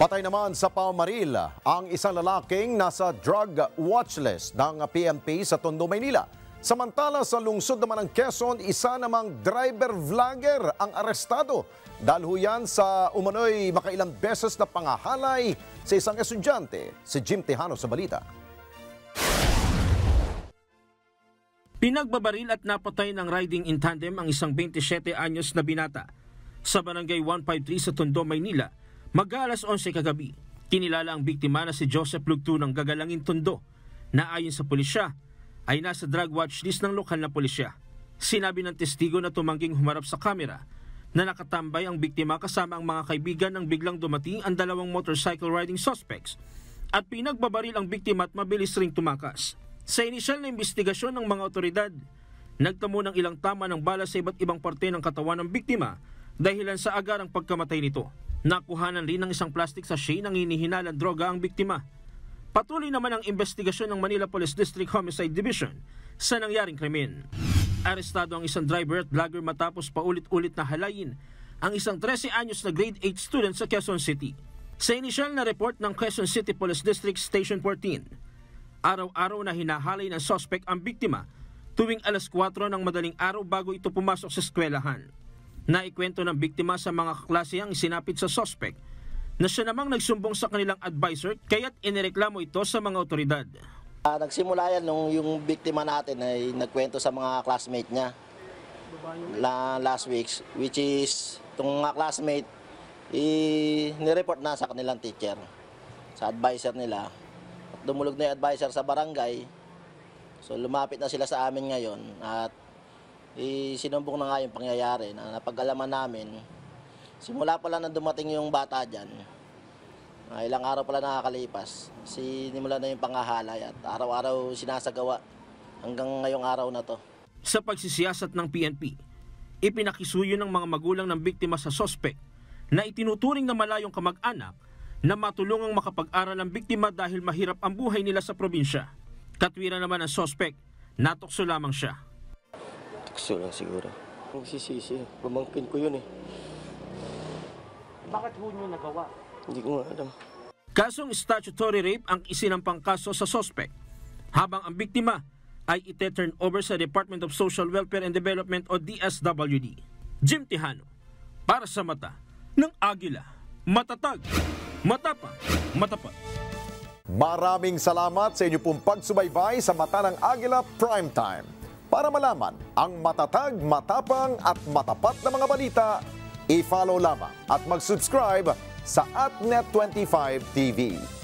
Patay naman sa pamaril ang isang lalaking nasa drug watchlist ng PMP sa Tondo, Maynila. Samantala sa lungsod naman ng Quezon, isa namang driver-vlogger ang arestado dahil ho yan sa umano'y makailang beses na pangahalay sa isang estudyante. Si Jim Tejano sa balita. Pinagbabaril at napatay ng riding in tandem ang isang 27 anyos na binata sa barangay 153 sa Tondo, Maynila. Mag-aalas 11 kagabi, kinilala ang biktima na si Joseph Lugtu ng Gagalangin, Tondo, na ayon sa pulisya ay nasa drug watch list ng lokal na pulisya. Sinabi ng testigo na tumangging humarap sa kamera na nakatambay ang biktima kasama ang mga kaibigan nang biglang dumating ang dalawang motorcycle riding suspects at pinagbabaril ang biktima at mabilis ring tumakas. Sa inisyal na investigasyon ng mga otoridad, nagtamo ng ilang tama ng bala sa iba't ibang parte ng katawan ng biktima dahilan sa agarang pagkamatay nito. Nakuhanan rin ng isang plastic sachet ng hinihinalang droga ang biktima. Patuloy naman ang investigasyon ng Manila Police District Homicide Division sa nangyaring krimen. Arestado ang isang driver at vlogger matapos paulit-ulit na halayin ang isang 13-anyos na grade 8 student sa Quezon City. Sa inisyal na report ng Quezon City Police District Station 14, araw-araw na hinahalay ng suspect ang biktima tuwing alas 4 ng madaling araw bago ito pumasok sa eskwelahan. Naikwento ng biktima sa mga kaklase ang sinapit sa suspect na siya namang nagsumbong sa kanilang advisor kaya't inireklamo ito sa mga otoridad. Nagsimula yan nung yung biktima natin ay nagkwento sa mga classmate niya last week, which is itong mga classmate nireport na sa kanilang teacher, sa advisor nila. At dumulog na yung advisor sa barangay, so lumapit na sila sa amin ngayon at sinumbong na nga yung pangyayari na napag-alaman namin. Simula pala na dumating yung bata dyan, ilang araw pala nakakalipas, sinimula na yung pangahalay at araw-araw sinasagawa hanggang ngayong araw na to. Sa pagsisiyasat ng PNP, ipinakisuyo ng mga magulang ng biktima sa sospek na itinuturing na malayong kamag-anak na matulungang makapag-aral ang biktima dahil mahirap ang buhay nila sa probinsya. Katwiran naman ang sospek, natukso lamang siya. Tukso lang siguro. Magsisisi. Pamangkin ko yun eh. Bakit ho niyo nagawa? Hindi ko alam. Kasong statutory rape ang isinampang kaso sa suspect, habang ang biktima ay ite-turn over sa Department of Social Welfare and Development o DSWD. Jim Tejano, para sa Mata ng Agila. Matatag, matapang, matapat. Maraming salamat sa inyo pong pagsubaybay sa Mata ng Agila Primetime. Para malaman ang matatag, matapang at matapat na mga balita, i-follow lamang at mag-subscribe sa @net25 TV.